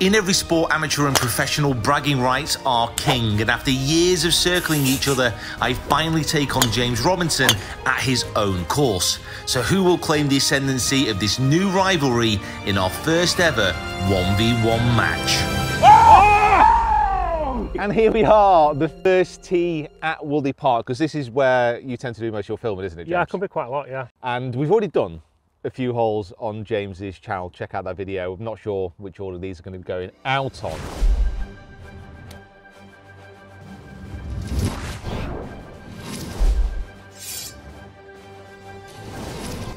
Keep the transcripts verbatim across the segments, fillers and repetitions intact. In every sport, amateur and professional, bragging rights are king, and after years of circling each other, I finally take on James Robinson at his own course. So who will claim the ascendancy of this new rivalry in our first ever one v one match? And here we are, the first tee at Woolley Park, because this is where you tend to do most of your filming, isn't it, James? Yeah, it can be quite a lot, yeah. And we've already done a few holes on James's channel. Check out that video. I'm not sure which order these are going to be going out on.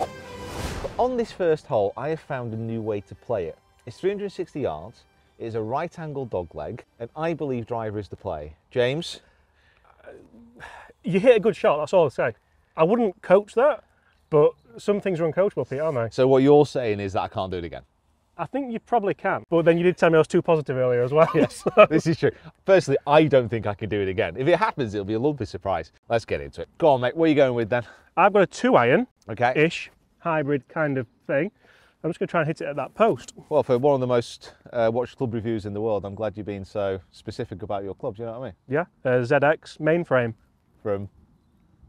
But on this first hole, I have found a new way to play it. It's three hundred sixty yards. It is a right angle dogleg, and I believe driver is the play. James, you hit a good shot. That's all I'll say. I wouldn't coach that, but some things are uncoachable, Pete, aren't they? So what you're saying is that I can't do it again? I think you probably can, but then you did tell me I was too positive earlier as well. Yes, so. This is true. Personally, I don't think I can do it again. If it happens, it'll be a lovely surprise. Let's get into it. Go on, mate. Where are you going with then? I've got a two iron, okay-ish, hybrid kind of thing. I'm just going to try and hit it at that post. Well, for one of the most uh, watched club reviews in the world, I'm glad you've been so specific about your clubs. You know what I mean? Yeah, uh, Z X mainframe from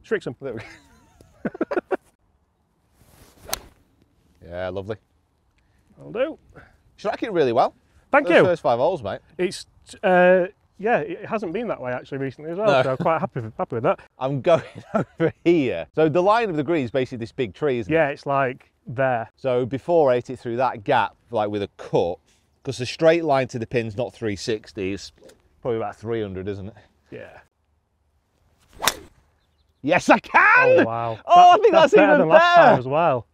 Strixham. There we go. Yeah, lovely. I'll do. Should I kick really well? Thank Those you. First five holes, mate. It's uh, yeah, it hasn't been that way actually recently as well. No. So I'm quite happy with, happy with that. I'm going over here. So the line of the green is basically this big tree, isn't yeah, it? Yeah, it's like there. So before I hit it through that gap, like with a cut, because the straight line to the pin's not three sixty. It's probably about three hundred, isn't it? Yeah. Yes, I can. Oh wow. Oh, that, I think that's, that's better even than better. Last time as well.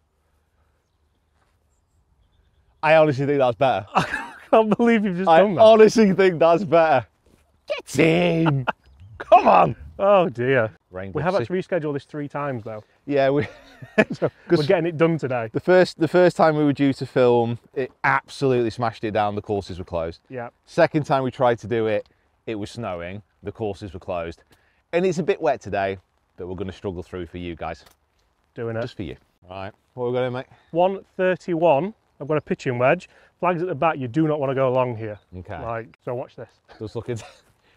I honestly think that's better. I can't believe you've just I done that. I honestly think that's better. Get in! Come on! Oh dear. Rainbow we have actually rescheduled this three times though. Yeah, we, so we're getting it done today. The first, the first time we were due to film, it absolutely smashed it down. The courses were closed. Yeah. Second time we tried to do it, it was snowing. The courses were closed. And it's a bit wet today, but we're going to struggle through for you guys. Doing it. Just for you. All right. What are we going to do, mate? one thirty-one. I've got a pitching wedge. Flags at the back, you do not want to go along here. Okay. Like, so watch this. Just looking,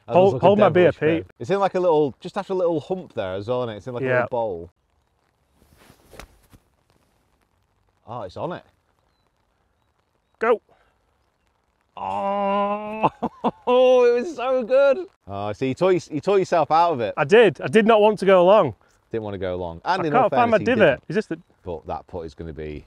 hold just hold my beer, Pete. It's in like a little, just after a little hump there as well, isn't it? It's in like yeah. a little bowl. Oh, it's on it. Go. Oh, it was so good. Oh, see, you tore, you tore yourself out of it. I did. I did not want to go along. Didn't want to go along. And I in can't find my divot. Is this the... But that putt is going to be...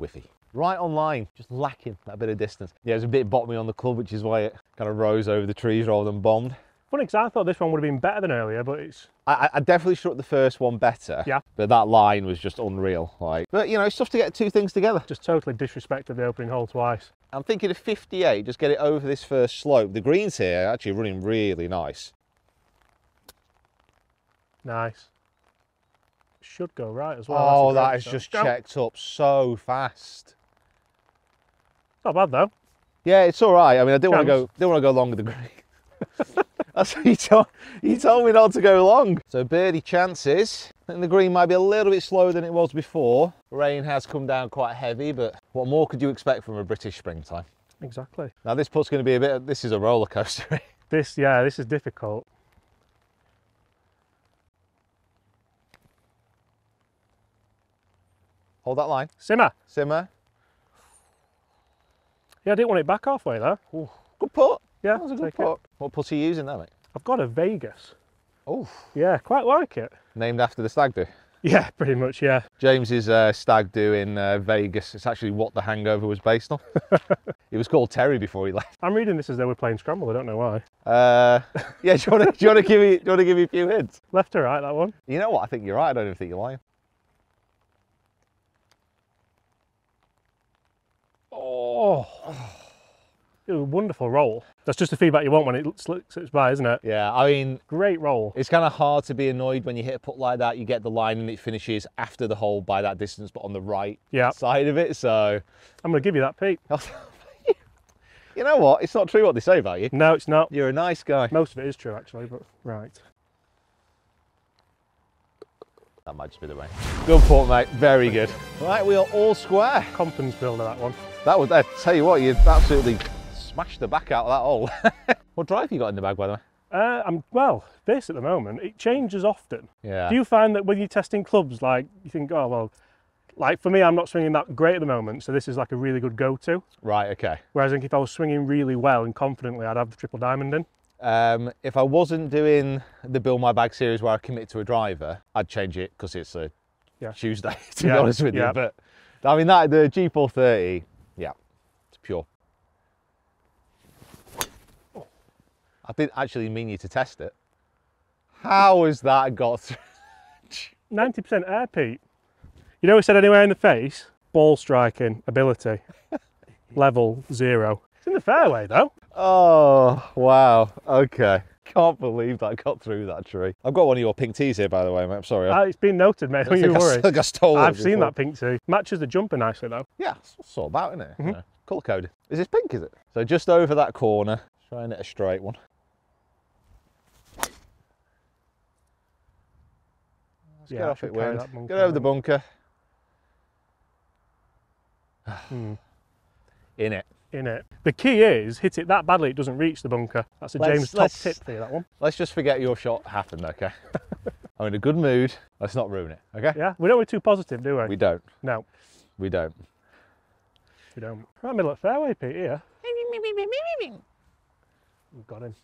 whiffy. Right on line, just lacking that bit of distance. Yeah, it was a bit bottomy on the club, which is why it kind of rose over the trees rather than bombed. Funny, because I thought this one would have been better than earlier, but it's... I, I definitely struck the first one better. Yeah. But that line was just unreal. Like, but, you know, it's tough to get two things together. Just totally disrespected the opening hole twice. I'm thinking of fifty-eight, just get it over this first slope. The greens here are actually running really nice. Nice. Should go right as well. Oh, that is just checked up so fast. Not bad though. Yeah, it's all right. I mean, I didn't want to go. Didn't want to go long with the green. That's what you told. You told me not to go long. So birdie chances. I think the green might be a little bit slower than it was before. Rain has come down quite heavy, but what more could you expect from a British springtime? Exactly. Now this putt's going to be a bit. Of, this is a roller coaster. This, yeah, this is difficult. Hold that line. Simmer. Simmer. Yeah, I didn't want it back halfway though. Ooh. Good putt. Yeah, that was a good putt. It. What putt are you using there, mate? I've got a Vegas. Oh. Yeah, quite like it. Named after the stag do. Yeah, pretty much, yeah. James's uh, stag do in uh, Vegas. It's actually what The Hangover was based on. It was called Terry before he left. I'm reading this as though we're playing Scramble. I don't know why. Uh, yeah, do you want to give me? Do you want to give me a few hints? Left or right, that one? You know what? I think you're right. I don't even think you're lying. Oh, it was a wonderful roll. That's just the feedback you want when it slips by, isn't it? Yeah, I mean... Great roll. It's kind of hard to be annoyed when you hit a putt like that. You get the line and it finishes after the hole by that distance, but on the right yep. side of it, so... I'm going to give you that, Pete. You know what? It's not true what they say about you. No, it's not. You're a nice guy. Most of it is true, actually, but right. That might just be the way. Good port, mate. Very good. Right, we are all square. Compton's builder, that one. That was, I tell you what, you absolutely smashed the back out of that hole. What drive you got in the bag, by the way? Uh, I'm, well, this at the moment, it changes often. Yeah. Do you find that when you're testing clubs, like, you think, oh, well, like for me, I'm not swinging that great at the moment, so this is like a really good go-to. Right, okay. Whereas I think if I was swinging really well and confidently, I'd have the triple diamond in. Um, if I wasn't doing the Build My Bag series where I commit to a driver, I'd change it because it's a yeah. Tuesday, to yeah. be honest with yeah. you. But I mean, that the G four thirty, yeah, it's pure. I didn't actually mean you to test it. How has that got through? ninety percent air, Pete. You know, we said anywhere in the face, ball striking ability, level zero. It's in the fairway though. Oh, wow. Okay. Can't believe that got through that tree. I've got one of your pink tees here, by the way, mate. I'm sorry. Uh, it's been noted, mate. Don't you worry. I think I stole it. I've seen that pink tee. Matches the jumper nicely though. Yeah, that's what it's all about, isn't it? Mm-hmm. You know, colour coded. Is this pink, is it? So just over that corner, trying it a straight one. Let's yeah, get off it, wind. Get over the bunker. Hmm. In it. In it. The key is hit it that badly it doesn't reach the bunker. That's a let's, James top tip for you, that one. Let's just forget your shot happened, okay? I'm in a good mood. Let's not ruin it, okay? Yeah, we don't we're too positive, do we? We don't. No. We don't. We don't. Right middle of the fairway, Pete, here. We've got him.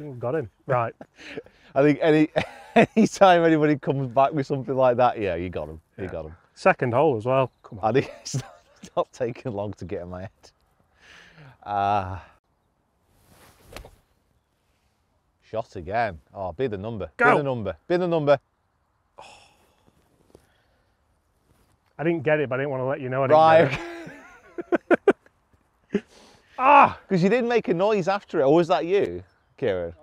We've got him. Right. I think any any time anybody comes back with something like that, yeah, you got him. You yeah. got him. Second hole as well. Come on. I think it's not, it's not taking long to get in my head. Ah. Uh, shot again. Oh, be the number. Go. Be the number. Be the number. Oh. I didn't get it, but I didn't want to let you know I didn't right. get it. Ah! Because you didn't make a noise after it, or was that you, Kieran?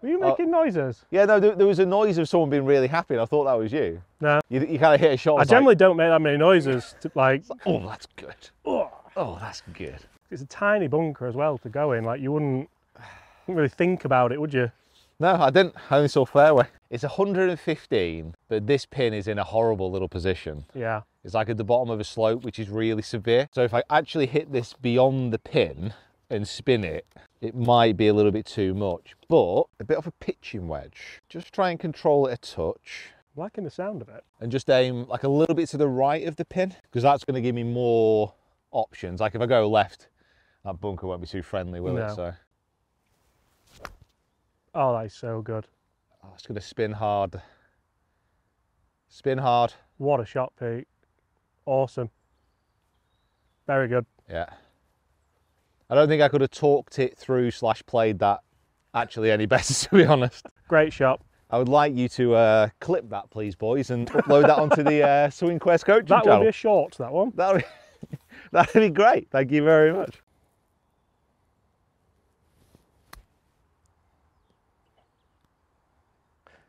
Were you making oh. noises? Yeah, no, there, there was a noise of someone being really happy, and I thought that was you. No. You, you kind of hit a shot. I generally like, don't make that many noises. To, like, like, oh, that's good. Oh, oh, that's good. It's a tiny bunker as well to go in. Like, you wouldn't, wouldn't really think about it, would you? No, I didn't. I only saw fairway. It's one hundred and fifteen, but this pin is in a horrible little position. Yeah. It's like at the bottom of a slope, which is really severe. So if I actually hit this beyond the pin and spin it, it might be a little bit too much, but a bit of a pitching wedge. Just try and control it a touch. I'm liking the sound of it. And just aim like a little bit to the right of the pin, because that's going to give me more options. Like if I go left, that bunker won't be too friendly, will no. it? So. Oh, that is so good. Oh, it's going to spin hard. Spin hard. What a shot, Pete. Awesome. Very good. Yeah. I don't think I could have talked it through slash played that actually any better, to be honest. Great shot. I would like you to uh, clip that, please, boys, and upload that onto the uh, Swing Quest coaching channel. That would be a short, that one. That would be, that'd be great. Thank you very much.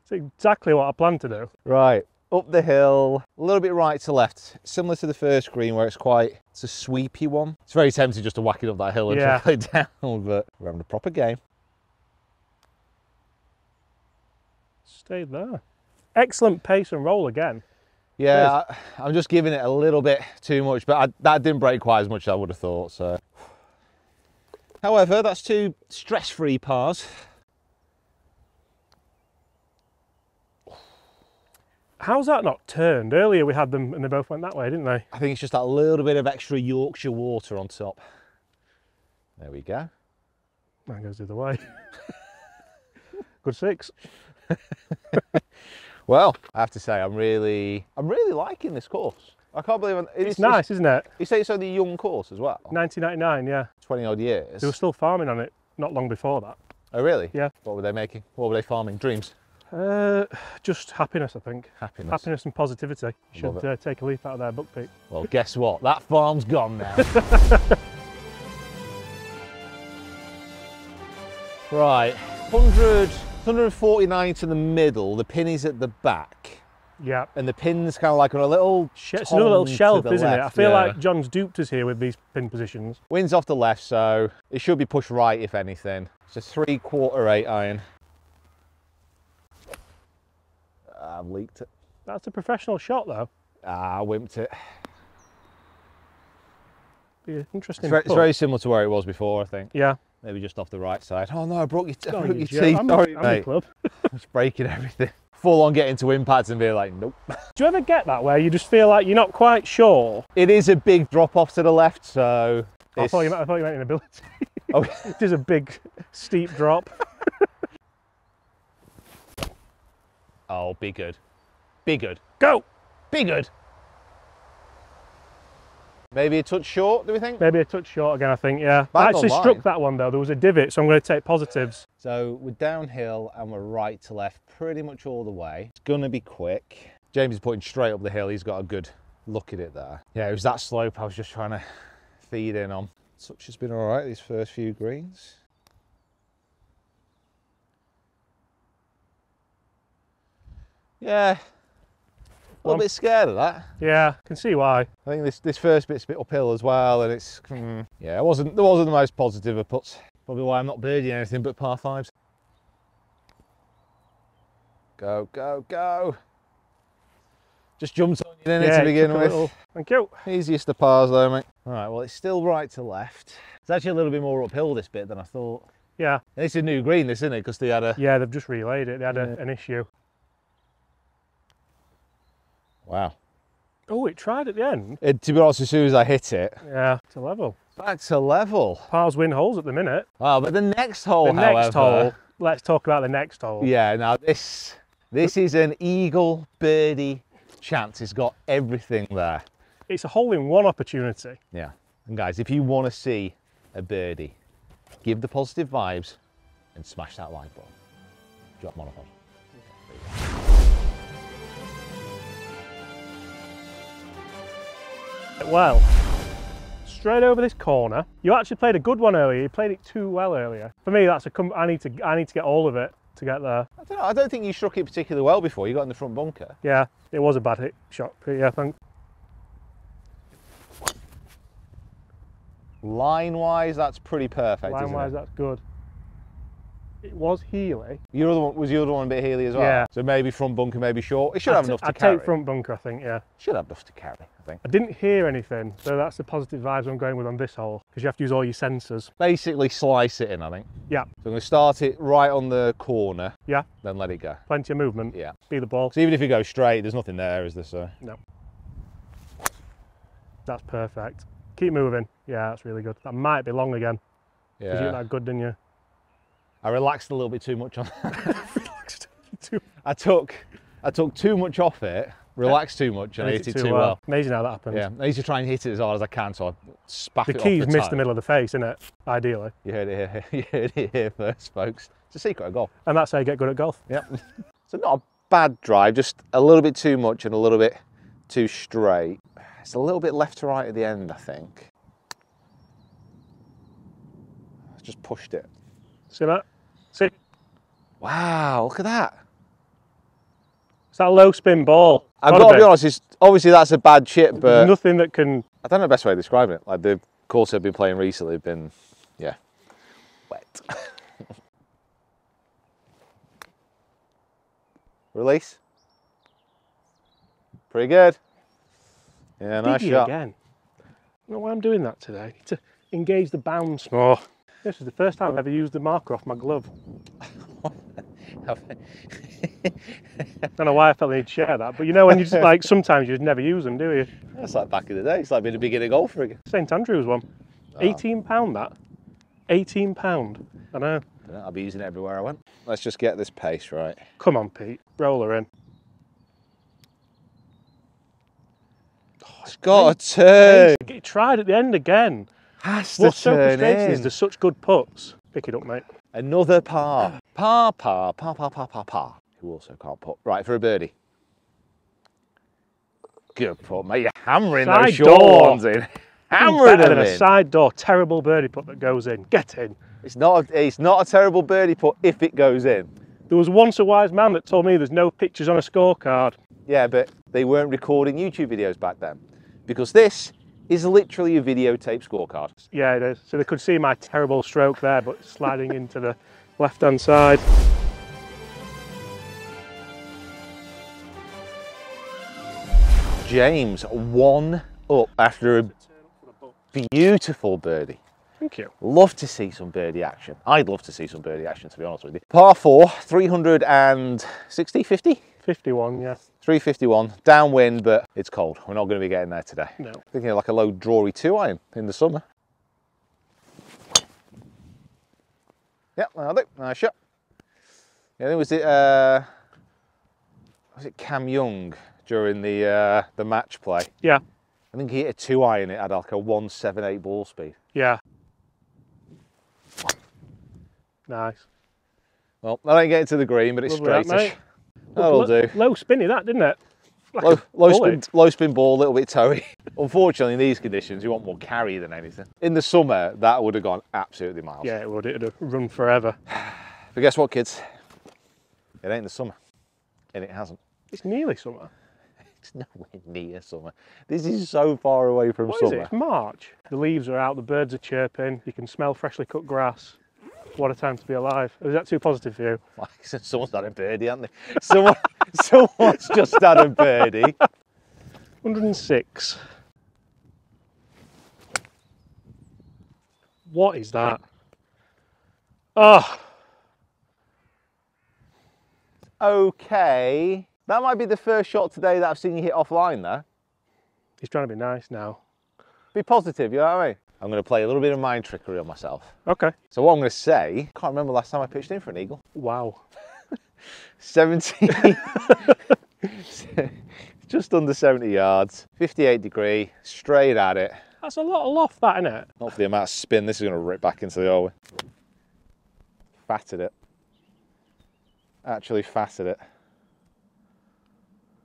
It's exactly what I planned to do. Right. Up the hill, a little bit right to left, similar to the first green where it's quite, it's a sweepy one. It's very tempting just to whack it up that hill and yeah. play down, but we're having a proper game. Stayed there. Excellent pace and roll again. Yeah, I, I'm just giving it a little bit too much, but I, that didn't break quite as much as I would have thought, so. However, that's two stress-free pars. How's that not turned? Earlier we had them and they both went that way, didn't they? I think it's just that little bit of extra Yorkshire water on top. There we go. That goes the other way. Good six. Well, I have to say, I'm really, I'm really liking this course. I can't believe I'm, it's, it's nice, it's, isn't it? You say it's only a young course as well. nineteen ninety-nine, yeah. twenty odd years. They were still farming on it not long before that. Oh really? Yeah. What were they making? What were they farming? Dreams. Uh, just happiness, I think. Happiness. Happiness and positivity. You should uh, take a leaf out of their book, Pete. Well, guess what? That farm's gone now. Right, one hundred, one forty-nine to the middle. The pin is at the back. Yeah. And the pin's kind of like on a little It's another little shelf, isn't left. it? I feel yeah. like John's duped us here with these pin positions. Wind's off the left, so it should be pushed right, if anything. It's a three-quarter eight iron. I've leaked it. That's a professional shot though. Ah, I wimped it. Be an interesting. It's very, it's very similar to where it was before, I think. Yeah. Maybe just off the right side. Oh no, I broke your, I broke your teeth. I'm Sorry, a, I'm mate. A club. Just breaking everything. Full on getting to impads and being like, nope. Do you ever get that where you just feel like you're not quite sure? It is a big drop off to the left, so. I thought, you, I thought you meant an ability. Oh. It is a big, steep drop. Oh, be good. Be good. Go! Be good! Maybe a touch short, do we think? Maybe a touch short again, I think, yeah. Back I actually online. Struck that one though, there was a divot, so I'm going to take positives. So we're downhill and we're right to left pretty much all the way. It's going to be quick. James is putting straight up the hill, he's got a good look at it there. Yeah, it was that slope I was just trying to feed in on. Such has been all right these first few greens. Yeah. A little bit scared of that. Yeah, can see why. I think this this first bit's a bit uphill as well, and it's mm, yeah, it wasn't it wasn't the most positive of putts. Probably why I'm not birdieing anything but par fives. Go go go! Just jumped on you didn't yeah, it to begin with. Little, thank you. Easiest of pars though, mate. All right, well it's still right to left. It's actually a little bit more uphill this bit than I thought. Yeah. And it's a new green, this isn't it? Because they had a yeah, they've just relayed it. They had yeah. a, an issue. Wow. Oh, it tried at the end. It, to be honest, as soon as I hit it. Yeah, to level. Back to level. Pars win holes at the minute. Wow, but the next hole, The however, next hole, let's talk about the next hole. Yeah, now this, this is an eagle birdie chance. It's got everything there. It's a hole-in-one opportunity. Yeah. And guys, if you want to see a birdie, give the positive vibes and smash that like button. Drop monopod. Well, straight over this corner. You actually played a good one earlier. You played it too well earlier. For me, that's a com I need to I need to get all of it to get there. I don't know, I don't think you struck it particularly well before you got in the front bunker. Yeah, it was a bad hit shot. Yeah, I think. Line wise, that's pretty perfect. Line wise, isn't it? That's good. It was heely. Your other one was your other one a bit heely as well. Yeah. So maybe front bunker, maybe short. It should I'd have enough to I'd carry. I take front bunker, I think. Yeah. Should have enough to carry, I think. I didn't hear anything, so that's the positive vibes I'm going with on this hole because you have to use all your sensors. Basically, slice it in, I think. Yeah. So I'm going to start it right on the corner. Yeah. Then let it go. Plenty of movement. Yeah. Be the ball. So even if you go straight, there's nothing there, is there? So. No. That's perfect. Keep moving. Yeah, that's really good. That might be long again. Yeah. Because you got that good, didn't you? I relaxed a little bit too much on that. I took I took too much off it, relaxed too much, and I hit it too well. well. Amazing how that happens. Yeah, I used to try and hit it as hard as I can, so I spat it off the tee. The key's missed the middle of the face, isn't it? Ideally. You heard it here, you heard it here first, folks. It's a secret of golf. And that's how you get good at golf. Yep. So not a bad drive, just a little bit too much and a little bit too straight. It's a little bit left to right at the end, I think. I just pushed it. See that? See? Wow, look at that. It's that low spin ball. It's I've got to be honest, it's, obviously that's a bad chip, but... There's nothing that can... I don't know the best way of describing it. Like the course I've been playing recently have been, yeah, wet. Release. Pretty good. Yeah, nice Diggy shot. Again. I don't know why I'm doing that today. I need to engage the bounce more. This is the first time I've ever used the marker off my glove. I don't know why I felt I need to share that, but you know when you just like, sometimes you just never use them, do you? That's like back in the day, it's like being a beginner golfer again. Saint Andrews one. Oh. eighteen pound that. eighteen pound, I know. I'll be using it everywhere I went. Let's just get this pace right. Come on, Pete, roll her in. Oh, it's got a turn. It tried at the end again. Has to What's turn so frustrating in. Is there's such good putts. Pick it up, mate. Another par. Par, par, par, par, par, par, par. Who also can't putt. Right, for a birdie. Good putt, mate. You're hammering side those short ones in. Hammering them in. A side door. Terrible birdie putt that goes in. Get in. It's not, a, it's not a terrible birdie putt if it goes in. There was once a wise man that told me there's no pictures on a scorecard. Yeah, but they weren't recording YouTube videos back then. Because this... is literally a videotape scorecard. Yeah, it is. So they could see my terrible stroke there, but sliding into the left-hand side. James, one up after a beautiful birdie. Thank you. Love to see some birdie action. I'd love to see some birdie action, to be honest with you. Par four, three hundred sixty, fifty? fifty-one, yeah. three fifty-one, downwind, but it's cold. We're not going to be getting there today. No. Thinking of like a low drawy two iron in the summer. Yep, that'll do. Nice shot. Yeah, I think was it, uh, was it Cam Young during the uh, the match play? Yeah. I think he hit a two iron. It had like a one seven eight ball speed. Yeah. Nice. Well, I don't get into the green, but it's straightish. That, That'll low, do. Low spinny, that didn't it? Like low, low spin, low spin ball, a little bit toey. Unfortunately, in these conditions, you want more carry than anything. In the summer, that would have gone absolutely miles. Yeah, it would. It'd have run forever. But guess what, kids? It ain't the summer, and it hasn't. It's nearly summer. It's nowhere near summer. This is so far away from what summer. Is it? It's March. The leaves are out, the birds are chirping, you can smell freshly cut grass. What a time to be alive. Is that too positive for you? Someone's had a birdie, haven't they? Someone, someone's just had a birdie. one oh six. What is that? Oh. Okay. That might be the first shot today that I've seen you hit offline there. He's trying to be nice now. Be positive, you know what I mean? I'm going to play a little bit of mind trickery on myself. Okay. So what I'm going to say, I can't remember the last time I pitched in for an eagle. Wow. seventeen. Just under seventy yards, fifty-eight degree, straight at it. That's a lot of loft, that, isn't it? Not for the amount of spin. This is going to rip back into the hallway. Fatted it. Actually fatted it.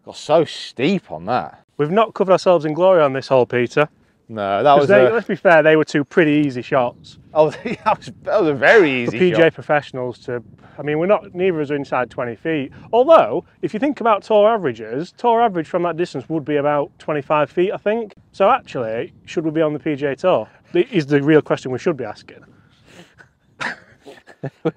Got so steep on that. We've not covered ourselves in glory on this hole, Peter. No, that was. They, a... Let's be fair. They were two pretty easy shots. Oh, that was that was a very easy. For P G A shot. Professionals to, I mean, we're not. Neither of us are inside twenty feet. Although, if you think about tour averages, tour average from that distance would be about twenty-five feet, I think. So actually, should we be on the P G A Tour? Is the real question we should be asking.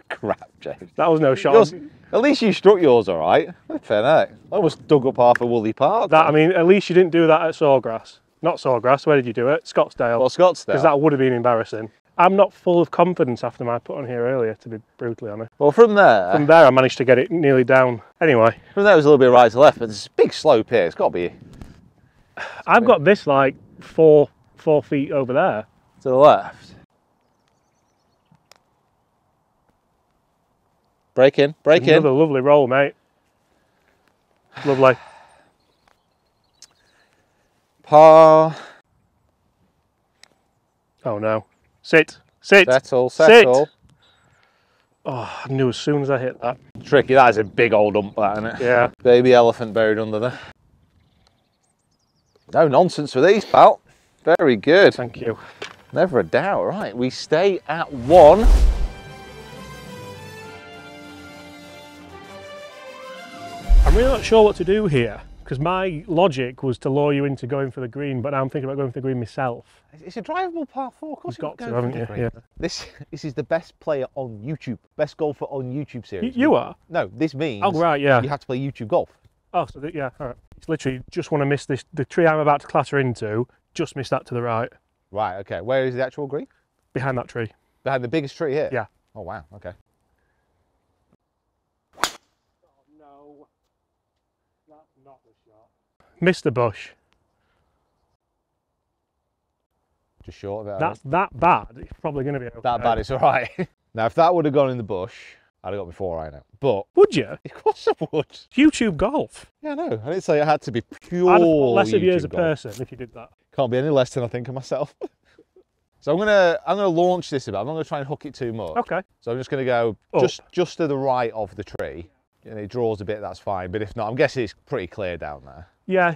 Crap, James. That was no shot. Yours, at least you struck yours all right. Fair enough. I almost dug up half a Woolley Park. That, I mean, at least you didn't do that at Sawgrass. Not Sawgrass, where did you do it? Scottsdale. Well, Scottsdale. Because that would have been embarrassing. I'm not full of confidence after my put on here earlier, to be brutally honest. Well, from there... From there, I managed to get it nearly down. Anyway. From there, it was a little bit right to left, but there's a big slope here. It's got to be... I've got this, like, four four feet over there. To the left. Break in, break Another in. Another lovely roll, mate. Lovely. Par. Oh no. Sit, sit, settle, settle. Sit. Oh, I knew as soon as I hit that. Tricky, that is a big old ump, that, isn't it? Yeah. Baby elephant buried under there. No nonsense with these, pal. Very good. Thank you. Never a doubt, right. We stay at one. I'm really not sure what to do here. Because my logic was to lure you into going for the green, but now I'm thinking about going for the green myself. It's a drivable par four, of course you've got to, haven't you? Yeah. This this is the best player on YouTube, best golfer on YouTube series. Y you are? No, this means. Oh right, yeah. You have to play YouTube golf. Oh, so the, yeah, all right. It's literally just want to miss this. The tree I'm about to clatter into, just miss that to the right. Right. Okay. Where is the actual green? Behind that tree. Behind the biggest tree here. Yeah. Oh wow. Okay. Missed the bush. Just short of it. That's that bad. It's probably going to be okay. That bad, it's all right. Now, if that would have gone in the bush, I'd have got before I know. But would you? Of course I would. YouTube golf. Yeah, I know. I didn't say it had to be pure. I'd have less of you as a person if you did that. Can't be any less than I think of myself. So I'm gonna I'm gonna launch this a bit. I'm not gonna try and hook it too much. Okay. So I'm just gonna go Up. just just to the right of the tree. And it draws a bit, that's fine. But if not, I'm guessing it's pretty clear down there. Yeah.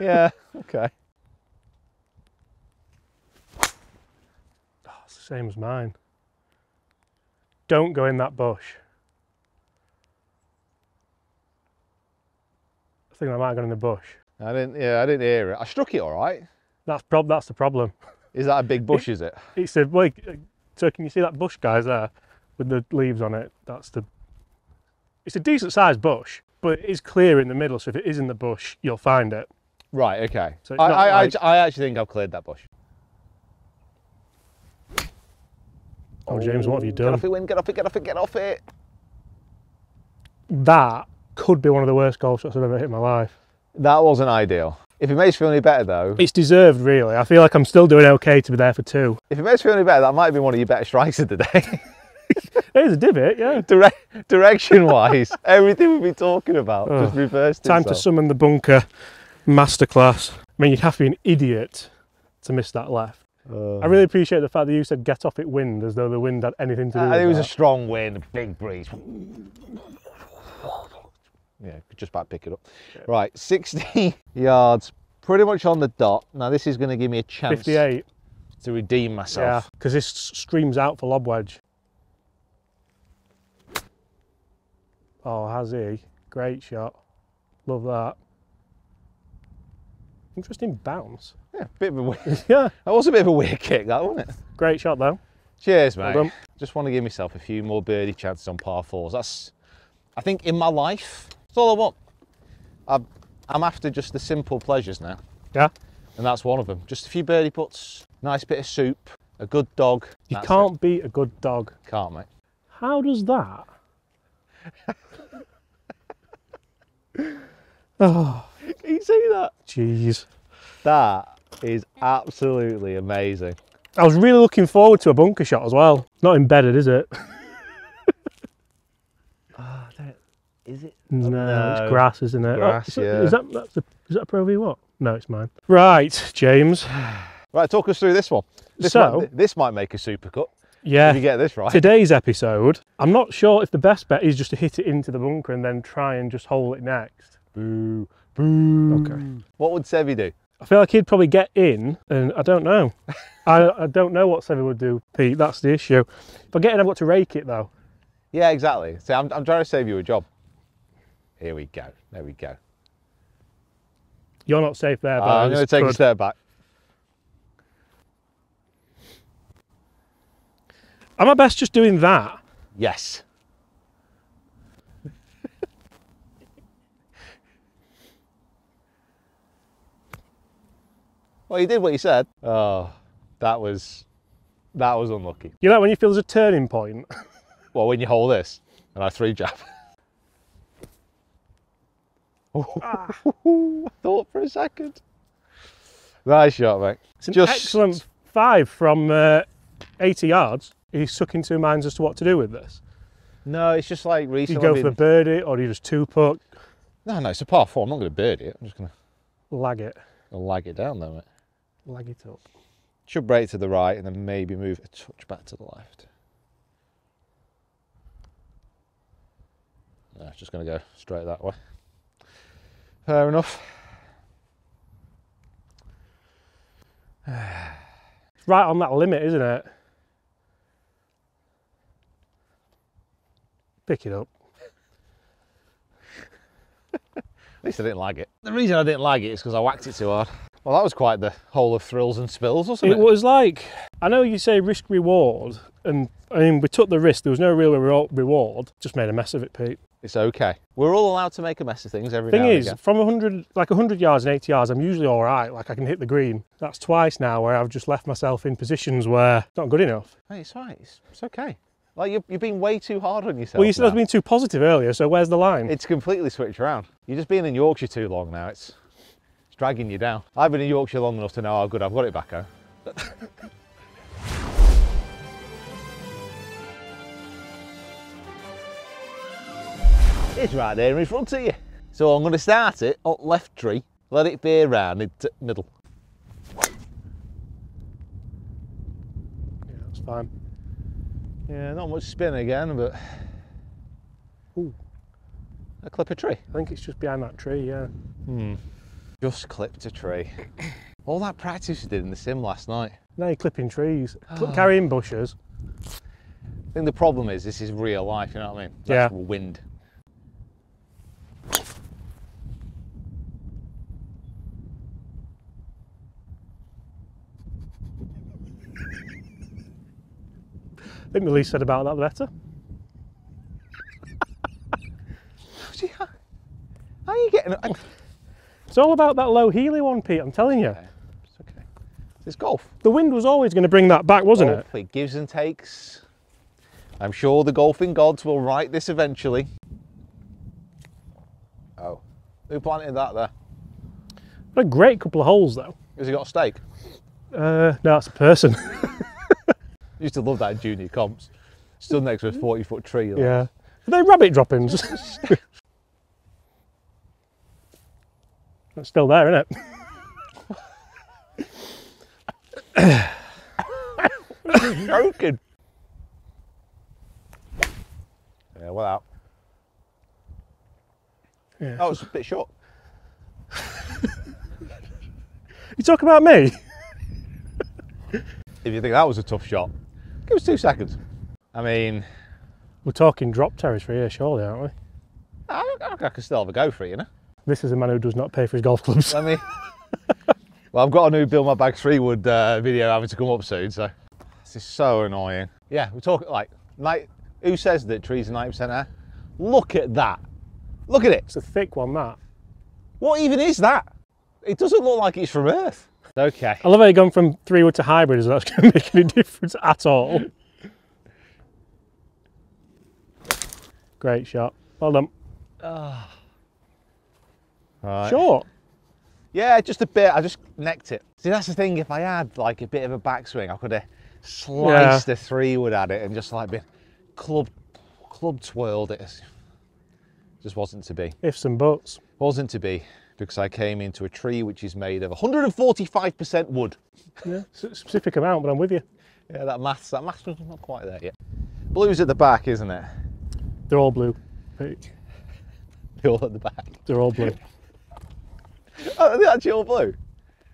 Yeah, okay. Oh, it's the same as mine. Don't go in that bush. I think I might have gone in the bush. I didn't, yeah, I didn't hear it. I struck it all right. That's, prob that's the problem. Is that a big bush, it, is it? It's a, well, so can you see that bush, guys, there? With the leaves on it, that's the... It's a decent sized bush. but it is clear in the middle, so if it is in the bush, you'll find it. Right, okay. So I, I, like... I, I actually think I've cleared that bush. Oh, James, what have you done? Get off it, Wynn, get off it, get off it, get off it. That could be one of the worst golf shots I've ever hit in my life. That wasn't ideal. If it makes me feel any better, though... It's deserved, really. I feel like I'm still doing okay to be there for two. If it makes me feel any better, that might be one of your better strikes of the day. There's a divot, yeah. Dire Direction-wise, everything we've been talking about oh, just reversed itself. Time to summon the bunker masterclass. I mean, you'd have to be an idiot to miss that left. Um, I really appreciate the fact that you said get off it wind, as though the wind had anything to do uh, with it. It was that. A strong wind, a big breeze. Yeah, could just about pick it up. Yeah. Right, sixty yards, pretty much on the dot. Now this is going to give me a chance fifty-eight. To redeem myself. Yeah, because this screams out for lob wedge. Oh, has he? Great shot. Love that. Interesting bounce. Yeah, bit of a weird. Yeah, that was a bit of a weird kick, that wasn't it? Great shot though. Cheers, mate. Well, just want to give myself a few more birdie chances on par fours. That's, I think, in my life, that's all I want. I'm, I'm after just the simple pleasures now. Yeah. And that's one of them. Just a few birdie putts, nice bit of soup, a good dog. You can't it. beat a good dog. Can't, mate. How does that? Oh. Can you see that? Jeez. That is absolutely amazing. I was really looking forward to a bunker shot as well. Not embedded, is it? Oh, is it? No, no, it's grass, isn't it? Grass, oh, is, yeah. Is that, that's a, is that a Pro V what? No, it's mine. Right, James. Right, talk us through this one. This, so, might, this might make a supercut. Yeah. If you get this right. Today's episode, I'm not sure if the best bet is just to hit it into the bunker and then try and just hole it next. Boo. Boo. Okay. What would Seve do? I feel like he'd probably get in, and I don't know. I, I don't know what Seve would do, Pete. That's the issue. If I get in, I've got to rake it, though. Yeah, exactly. So I'm, I'm trying to save you a job. Here we go. There we go. You're not safe there, but uh, I'm going to take good. a step back. Am I best just doing that? Yes. Well, you did what you said. Oh, that was, that was unlucky. You know when you feel there's a turning point? Well, when you hole this and I three jab. Ah. I thought for a second. Nice shot, mate. It's an Just... excellent five from uh, eighty yards. Are you stuck in two minds as to what to do with this? No, it's just like recently. Do you go for been... birdie or do you just two putt? No, no, it's a par four. I'm not going to birdie it. I'm just going to lag it. I'll lag it down, though, mate. Lag it up. Should break to the right and then maybe move a touch back to the left. No, it's just going to go straight that way. Fair enough. It's right on that limit, isn't it? Pick it up. At least I didn't lag it. The reason I didn't lag it is because I whacked it too hard. Well, that was quite the whole of thrills and spills, wasn't it? It was like, I know you say risk reward, and I mean, we took the risk, there was no real reward. Just made a mess of it, Pete. It's okay. We're all allowed to make a mess of things every Thing now and is, again. From a hundred, like a hundred yards and eighty yards, I'm usually all right, like I can hit the green. That's twice now where I've just left myself in positions where it's not good enough. Hey, it's all right, it's, it's okay. Like, you've, you've been way too hard on yourself. Well, you said I was being too positive earlier, so where's the line? It's completely switched around. You're just being in Yorkshire too long now. It's, it's dragging you down. I've been in Yorkshire long enough to know how good I've got it back home. It's right there in front of you. So I'm going to start it up left tree, let it veer round into middle. Yeah, that's fine. Yeah, not much spin again, but... Ooh. I clip a tree. I think it's just behind that tree, yeah. Hmm. Just clipped a tree. All that practice you did in the sim last night. Now you're clipping trees, oh. carrying bushes. I think the problem is this is real life, you know what I mean? That's yeah. wind. I think the least said about that, the better. And I, it's all about that low Healy one, Pete, I'm telling you. Yeah, it's okay. It's golf. The wind was always going to bring that back, wasn't golf, it? It gives and takes. I'm sure the golfing gods will right this eventually. Oh, who planted that there? What a great couple of holes, though. Has he got a stake? Uh, no, that's a person. Used to love that in junior comps. Stood next to a forty foot tree. Like. Yeah. Are they rabbit droppings? It's still there, isn't it? I'm joking. Yeah, well out. Yeah. Oh, it's a bit short. You talk about me? If you think that was a tough shot, give us two seconds. I mean... We're talking drop territory here, surely, aren't we? I think I can still have a go for it, you know? This is a man who does not pay for his golf clubs. Let me... Well, I've got a new Build My Bag three wood uh, video having to come up soon, so... This is so annoying. Yeah, we're talking like... like who says that trees are ninety percent air? Look at that. Look at it. It's a thick one, that. What even is that? It doesn't look like it's from Earth. Okay. I love how you've gone from three wood to hybrid, as that's going to make any difference at all. Great shot. Well done. Uh, right. Short? Yeah, just a bit. I just necked it. See, that's the thing. If I had like a bit of a backswing, I could have sliced yeah. a three wood at it and just like been club, club twirled it. Just wasn't to be. Ifs and buts. Wasn't to be. Because I came into a tree which is made of one hundred forty-five percent wood. Yeah, it's a specific amount, but I'm with you. Yeah, that maths, that maths was not quite there yet. Blue's at the back, isn't it? They're all blue. They're all at the back. They're all blue. Oh, are they actually all blue?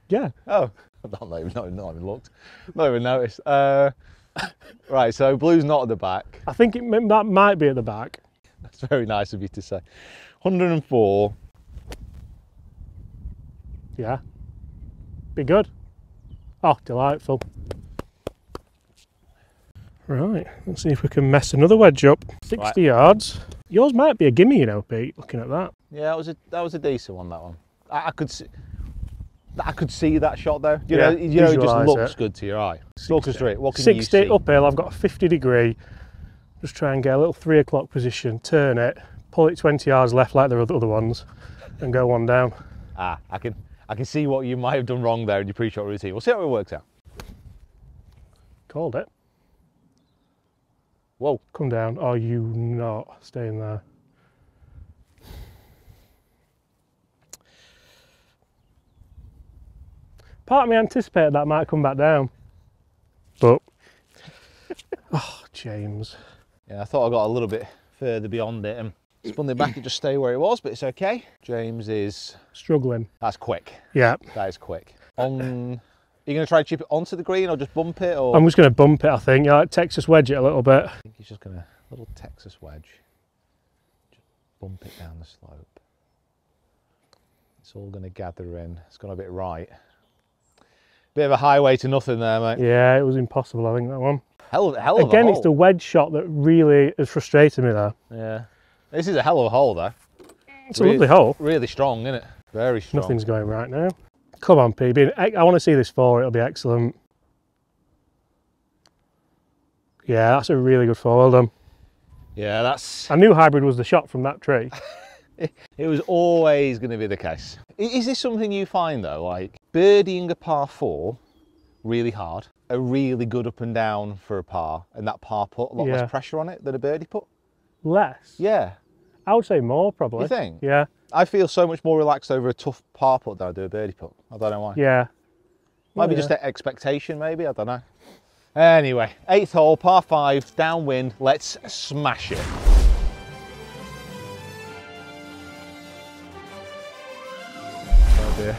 Yeah. Oh, I've not even, not, not even looked. Not even noticed. Uh, right, so blue's not at the back. I think it, that might be at the back. That's very nice of you to say. one hundred and four. Yeah, be good. Oh, delightful. Right, let's see if we can mess another wedge up. sixty right. yards. Yours might be a gimme, you know, Pete, looking at that. Yeah, that was a, that was a decent one, that one. I, I could see, I could see that shot though. You yeah, know, you know, it just looks it. good to your eye. Walk us through it, what can you see? sixty uphill, I've got a fifty degree. Just try and get a little three o'clock position, turn it, pull it twenty yards left like the other ones, and go one down. Ah, I can... I can see what you might have done wrong there in your pre-shot routine. We'll see how it works out. Called it. Whoa. Come down. Are you not staying there? Part of me anticipated that might come back down. But... oh, James. Yeah, I thought I got a little bit further beyond it and... spun it back and just stay where it was, but it's okay. James is... struggling. That's quick. Yeah. That is quick. On... Are you going to try to chip it onto the green or just bump it? Or... I'm just going to bump it, I think. Yeah, like Texas wedge it a little bit. I think he's just going to... little Texas wedge. Just bump it down the slope. It's all going to gather in. It's gone a bit right. Bit of a highway to nothing there, mate. Yeah, it was impossible, I think, that one. Hell, hell of a hole. Again, it's the wedge shot that really has frustrated me there. Yeah. This is a hell of a hole, though. It's really, a lovely hole. Really strong, isn't it? Very strong. Nothing's going right now. Come on, P B. I want to see this forward. It'll be excellent. Yeah, that's a really good forward. Well done. Yeah, that's... I knew hybrid was the shot from that tree. it, it was always going to be the case. Is this something you find, though? Like, birdieing a par four, really hard. A really good up and down for a par. And that par put a lot yeah. less pressure on it than a birdie put. Less? Yeah. I would say more, probably. You think? Yeah. I feel so much more relaxed over a tough par putt than I do a birdie putt. I don't know why. Yeah. Might well, be yeah. just that expectation, maybe. I don't know. Anyway, eighth hole, par five, downwind. Let's smash it. Oh, dear.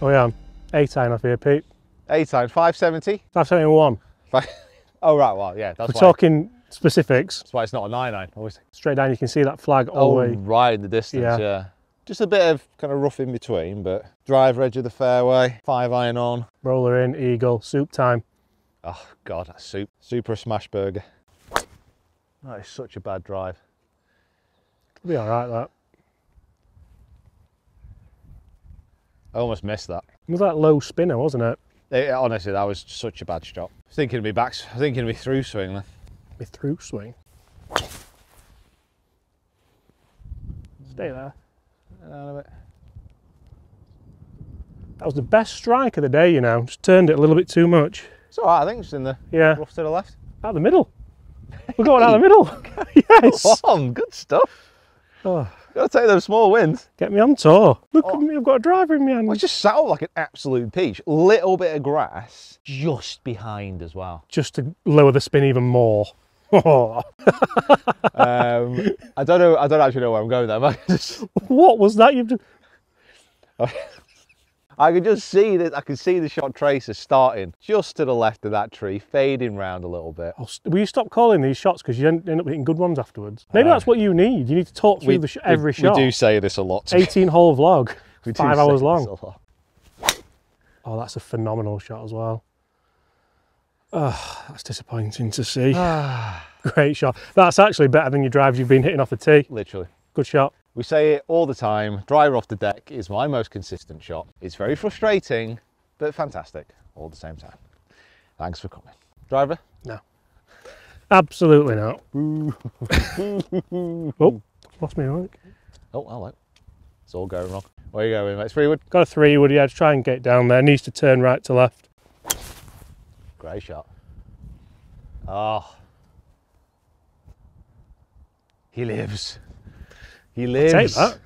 Oh, yeah. Eight iron off here, Pete. Eight iron, five seventy? five seventy-one. Five... Oh, right, well, yeah. That's We're why. talking... specifics. That's why it's not a nine iron, always. Straight down, you can see that flag all the way. Oh, right in the distance, yeah. yeah. Just a bit of kind of rough in between, but driver edge of the fairway, five iron on. Roller in, eagle, soup time. Oh, God, that's soup. Super smash burger. That is such a bad drive. It'll be all right, that. I almost missed that. It was that low spinner, wasn't it? It honestly, that was such a bad shot. I was thinking it'd be back, I was thinking it'd be through swing then. Be through swing. Stay there. That was the best strike of the day, you know. Just turned it a little bit too much. It's alright, I think it's in the yeah. rough to the left. Out of the middle. We're going out of the middle. Yes. Come on, good stuff. Oh. Gotta take those small wins. Get me on tour. Look oh. at me, I've got a driver in my hand. I just sat up like an absolute peach. Little bit of grass just behind as well. Just to lower the spin even more. um, I don't know, I don't actually know where I'm going there, man. Just... What was that you've done? I could just see that. I could see the shot tracer starting just to the left of that tree, fading round a little bit. Oh, will you stop calling these shots because you end up hitting good ones afterwards? Maybe uh, that's what you need. You need to talk through we, the sh every we, shot. We do say this a lot. eighteen hole vlog, we five do hours long. Oh, that's a phenomenal shot as well. Oh, that's disappointing to see. Great shot. That's actually better than your drives you've been hitting off the tee. Literally. Good shot. We say it all the time, driver off the deck is my most consistent shot. It's very frustrating, but fantastic all at the same time. Thanks for coming. Driver? No. Absolutely not. Oh, lost me mic. Oh, hello. It's all going wrong. Where are you going, mate? It's three wood? Got a three wood, yeah, to try and get down there. Needs to turn right to left. Great shot. Oh. He lives. He lives. Take that.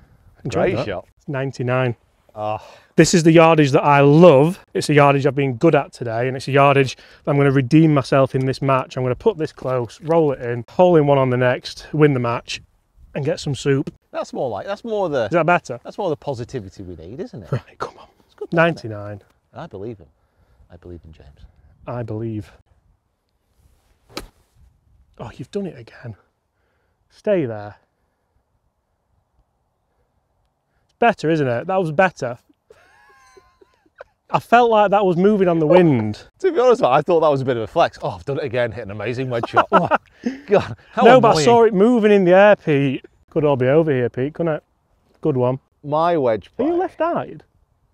Great that. Shot. It's ninety-nine. Oh. This is the yardage that I love. It's a yardage I've been good at today, and it's a yardage I'm going to redeem myself in this match. I'm going to put this close, roll it in, hole in one on the next, win the match, and get some soup. That's more like, that's more the... Is that better? That's more the positivity we need, isn't it? Right, come on. It's good, ninety-nine. I believe him. I believe in James. I believe. Oh, you've done it again. Stay there. Better, isn't it? That was better. I felt like that was moving on the wind. To be honest, I thought that was a bit of a flex. Oh, I've done it again, hit an amazing wedge shot. Oh, God, how no, annoying. But I saw it moving in the air, Pete. Could all be over here, Pete, couldn't it? Good one. My wedge play. Are you left-eyed?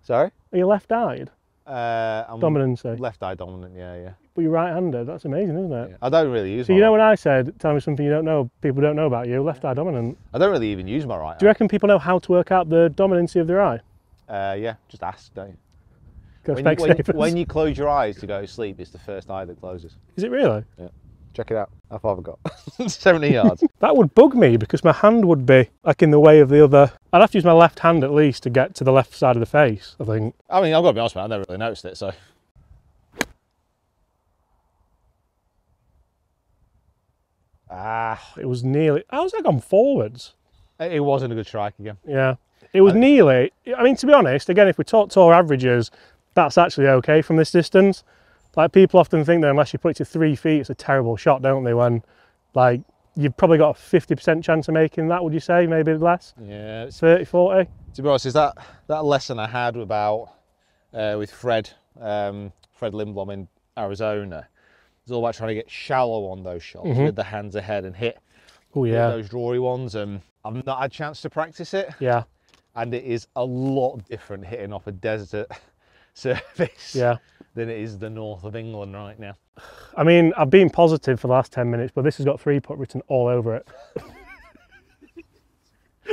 Sorry? Are you left-eyed? Uh, I'm dominant, so. Left-eye dominant, yeah, yeah. But you're right-handed, that's amazing, isn't it? Yeah. I don't really use so my So you know right. when I said, tell me something you don't know, people don't know about you, left-eye dominant. I don't really even use my right eye. Do you reckon people know how to work out the dominancy of their eye? Uh, yeah, just ask, don't you? When you, when, you, when you close your eyes to go to sleep, it's the first eye that closes. Is it really? Yeah. Check it out. How far have I got? seventy yards. That would bug me because my hand would be like in the way of the other. I'd have to use my left hand at least to get to the left side of the face, I think. I mean, I've got to be honest, man, I never really noticed it, so. Ah, it was nearly. How's that gone forwards? It wasn't a good strike again. Yeah. It was I, nearly. I mean, to be honest, again, if we talk tour averages, that's actually okay from this distance. Like, people often think that unless you put it to three feet, it's a terrible shot, don't they? When, like, you've probably got a fifty percent chance of making that, would you say? Maybe less? Yeah. It's, thirty, forty? To be honest, is that, that lesson I had about, uh, with Fred, um, Fred Lindblom in Arizona, it's all about trying to get shallow on those shots mm-hmm. with the hands ahead and hit oh, yeah. those drawy ones. And I've not had a chance to practice it. Yeah. And it is a lot different hitting off a desert surface. Yeah. Than it is the north of England right now. I mean, I've been positive for the last ten minutes, but this has got three putt written all over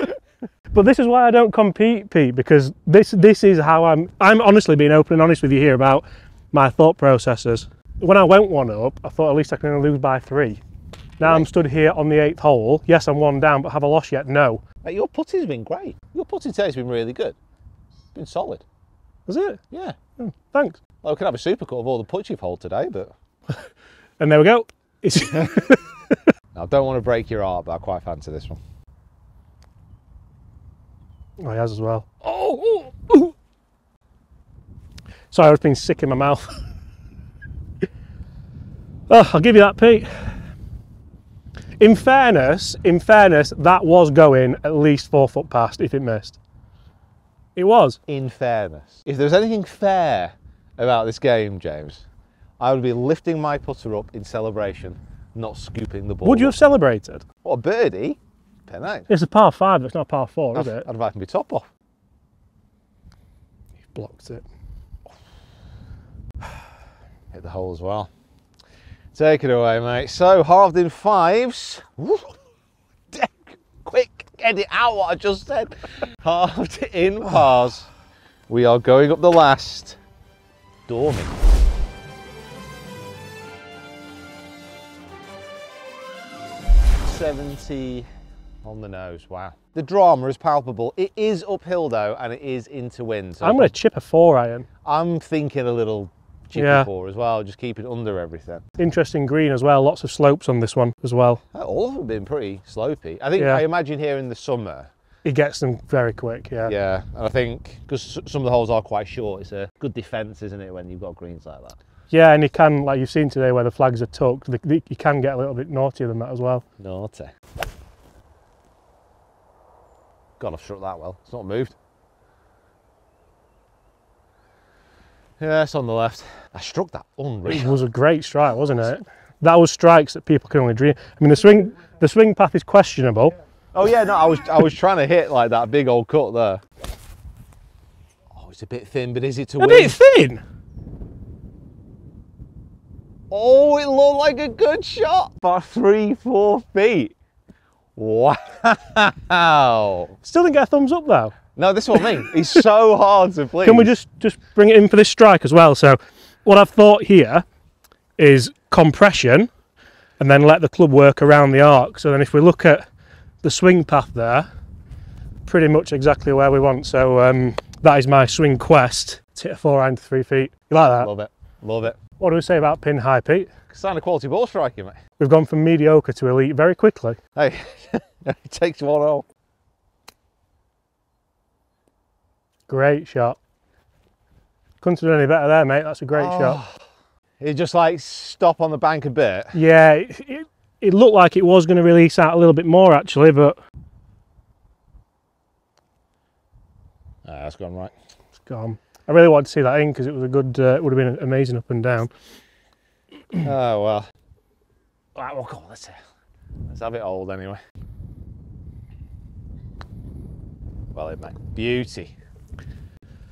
it. But this is why I don't compete, Pete, because this this is how I'm... I'm honestly being open and honest with you here about my thought processes. When I went one up, I thought at least I can lose by three. Now right. I'm stood here on the eighth hole. Yes, I'm one down, but have I lost yet? No. Hey, your putting's been great. Your putting today's been really good. It's been solid. Has it? Yeah. Oh, thanks. Well, we could have a super cut of all the putts you've holed today, but... And there we go. It's... I don't want to break your heart, but I quite fancy this one. Oh, he has as well. Oh! Oh, oh. Sorry, I was being sick in my mouth. Oh, I'll give you that, Pete. In fairness, in fairness, that was going at least four foot past if it missed. It was. In fairness. If there was anything fair about this game, James, I would be lifting my putter up in celebration, not scooping the ball. Would you have celebrated? What a birdie. Pen eight. It's a par five, but it's not a par four, I've, is it? I'd have had to be top off. blocks it. Hit the hole as well. Take it away, mate. So halved in fives. Quick, edit out what I just said. Halved in pars. We are going up the last. Dorming. seventy on the nose, wow. The drama is palpable. It is uphill though, and it is into wind. So I'm going to chip a four iron. I'm thinking a little chip yeah. a four as well, just keep it under everything. Interesting green as well, lots of slopes on this one as well. All of them have been pretty slopey. I think, yeah. I imagine here in the summer, it gets them very quick, yeah. Yeah, and I think, because some of the holes are quite short, it's a good defence, isn't it, when you've got greens like that? Yeah, and you can, like you've seen today where the flags are tucked, the, the, you can get a little bit naughtier than that as well. Naughty. God, I've struck that well. It's not moved. Yeah, it's on the left. I struck that unreal. It was a great strike, wasn't it? That was strikes that people can only dream. I mean, the swing, the swing path is questionable. Oh yeah, no, I was, I was trying to hit like that big old cut there. Oh, it's a bit thin, but is it to win? A bit thin? Oh, it looked like a good shot. By three, four feet. Wow. Still didn't get a thumbs up though. No, this one me. He's so hard to please. Can we just, just bring it in for this strike as well? So what I've thought here is compression and then let the club work around the arc. So then if we look at the swing path there, pretty much exactly where we want. So um, that is my swing quest. Let's hit a four iron to three feet. You like that? Love it, love it. What do we say about pin high, Pete? Sign of quality ball striking, mate. We've gone from mediocre to elite very quickly. Hey, it takes one hole. Great shot. Couldn't have done any better there, mate. That's a great oh. shot. It just like stop on the bank a bit. Yeah, it, it, it looked like it was going to release out a little bit more actually, but. Uh, that's gone right. It's gone. I really wanted to see that in because it was a good, uh, it would have been amazing up and down. Oh well. All right, well, come on, let's, let's have it old anyway. Well, it, mate. Beauty.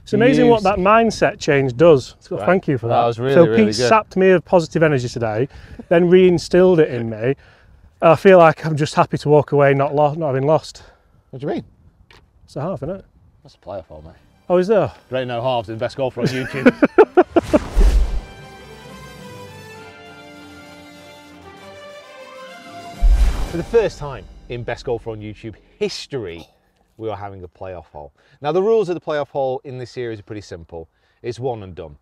It's amazing Beauty. What that mindset change does. So right. Thank you for that. That was really, so really good. So Pete sapped me of positive energy today, then reinstilled it in me. I feel like I'm just happy to walk away not, lo not having lost. What do you mean? It's a half, isn't it? That's a playoff hole, mate. Oh, is there? There ain't no halves in best golfer on YouTube. For the first time in best golfer on YouTube history, we are having a playoff hole. Now, the rules of the playoff hole in this series are pretty simple. It's one and done,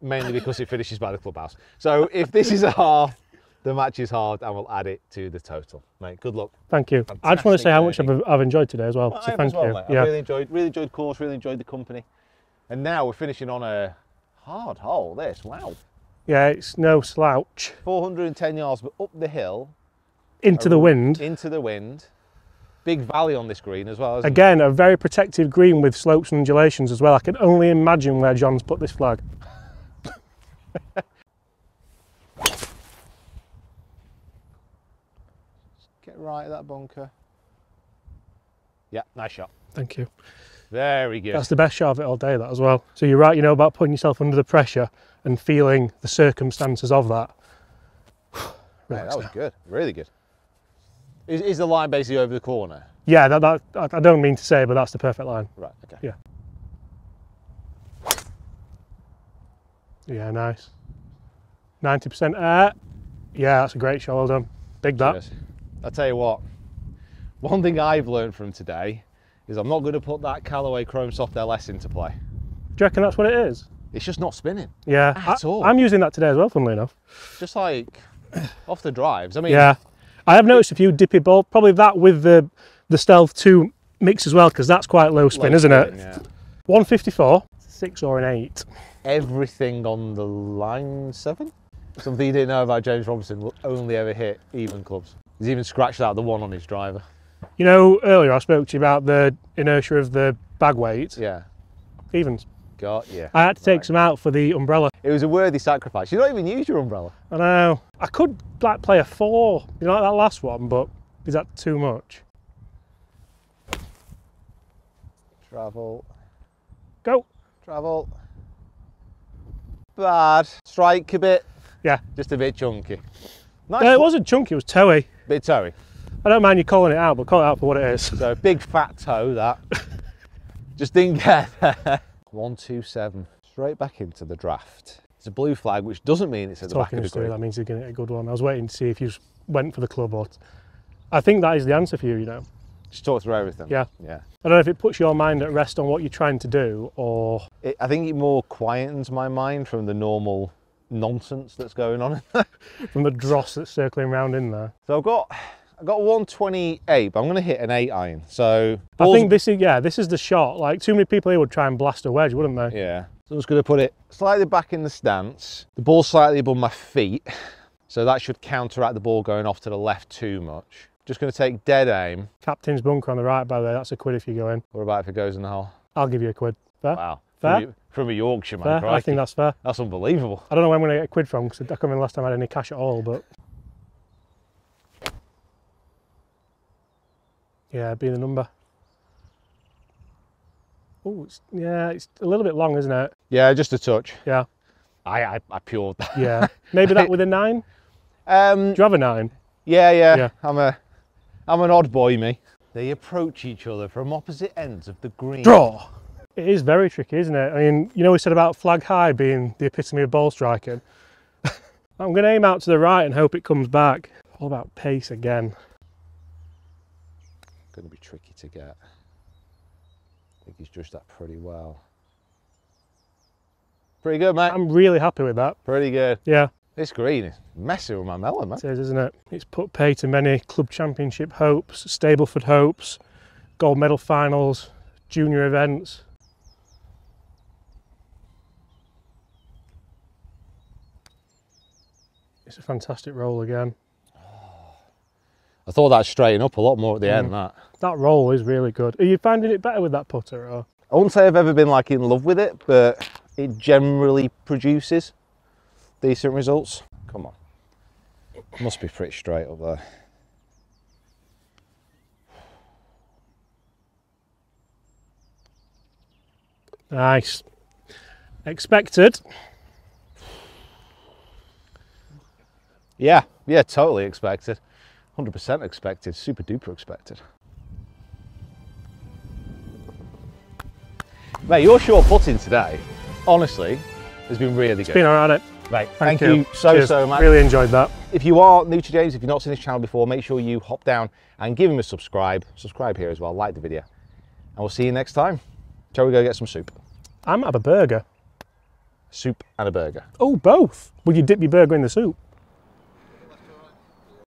mainly because it finishes by the clubhouse. So if this is a half, the match is halved and we'll add it to the total. Mate, good luck. Thank you. Fantastic. I just want to say how much I've, I've enjoyed today as well. Well so I thank as well, you. Mate. Yeah. I really enjoyed, really enjoyed the course, really enjoyed the company. And now we're finishing on a hard hole, this, wow. Yeah, it's no slouch. four hundred and ten yards, but up the hill. Into the wind. Into the wind. Big valley on this green as well, isn't Again, it? A very protective green with slopes and undulations as well. I can only imagine where John's put this flag. Right at that bunker. Yeah, nice shot. Thank you. Very good. That's the best shot of it all day, that as well. So you're right, you know, about putting yourself under the pressure and feeling the circumstances of that. Right, that was now. Good. Really good. Is, is the line basically over the corner? Yeah, that, that I don't mean to say, but that's the perfect line. Right, okay. Yeah. Yeah, nice. ninety percent air. Yeah, that's a great shot. Well done. Big that. Cheers. I'll tell you what, one thing I've learned from today is I'm not going to put that Callaway Chrome Soft L S into play. Do you reckon that's what it is? It's just not spinning. Yeah. At I, all. I'm using that today as well, funnily enough. Just like off the drives. I mean. Yeah. I have noticed a few dippy ball, probably that with the, the Stealth two mix as well, because that's quite low spin, low isn't spin, it? Yeah. one fifty-four, six or an eight. Everything on the line seven? Something you didn't know about James Robinson, will only ever hit even clubs. He's even scratched out the one on his driver. You know, earlier I spoke to you about the inertia of the bag weight. Yeah. Evens. Got you. I had to take right. some out for the umbrella. It was a worthy sacrifice. You don't even use your umbrella. I know. I could like play a four, you know, like that last one, but is that too much? Travel. Go. Travel. Bad. Strike a bit. Yeah. Just a bit chunky. Nice. No, it wasn't chunky, it was toey. Bit toey. I don't mind you calling it out, but call it out for what it is. So, big fat toe, that. Just didn't get there. one two seven. Straight back into the draft. It's a blue flag, which doesn't mean it's at the back of the green. That means you're going to get a good one. I was waiting to see if you went for the club or... I think that is the answer for you, you know. Just talk through everything. Yeah. Yeah. I don't know if it puts your mind at rest on what you're trying to do, or... It, I think it more quietens my mind from the normal nonsense that's going on. From the dross that's circling around in there. So I've got... I got one twenty-eight, but I'm going to hit an eight iron. So I think this is yeah, this is the shot. Like too many people here would try and blast a wedge, wouldn't they? Yeah. So I'm just going to put it slightly back in the stance. The ball's slightly above my feet, so that should counteract the ball going off to the left too much. Just going to take dead aim. Captain's bunker on the right, by the way. That's a quid if you go in. What about if it goes in the hole? I'll give you a quid. Fair? Wow. Fair. From, from a Yorkshire man. Fair. Crikey. I think that's fair. That's unbelievable. I don't know where I'm going to get a quid from because I can't remember last time I had any cash at all, but. Yeah, be the number. Oh, yeah, it's a little bit long, isn't it? Yeah, just a touch. Yeah. I I, I pured that. Yeah. Maybe that with a nine? Um, Do you have a nine? Yeah, yeah, yeah. I'm a, I'm an odd boy, me. They approach each other from opposite ends of the green. Draw! It is very tricky, isn't it? I mean, you know we said about flag high being the epitome of ball striking. I'm going to aim out to the right and hope it comes back. All about pace again. Going to be tricky to get. I think he's judged that pretty well. Pretty good, mate. I'm really happy with that. Pretty good. Yeah. This green is messing with my melon, man. It is, isn't it? It's put pay to many club championship hopes, Stableford hopes, gold medal finals, junior events. It's a fantastic roll again. I thought that straightened up a lot more at the mm. end, that. That roll is really good. Are you finding it better with that putter? Or? I wouldn't say I've ever been like in love with it, but it generally produces decent results. Come on. Must be pretty straight up there. Nice. Expected. Yeah, yeah, totally expected. one hundred percent expected, super duper expected. Mate, your short putting today, honestly, has been really good. It's been alright, hasn't it? Mate, thank, thank you, you so, Cheers. so much. Really enjoyed that. If you are new to James, if you've not seen this channel before, make sure you hop down and give him a subscribe. Subscribe here as well, like the video. And we'll see you next time. Shall we go get some soup? I'm gonna have a burger. Soup and a burger. Oh, both. Would you dip your burger in the soup?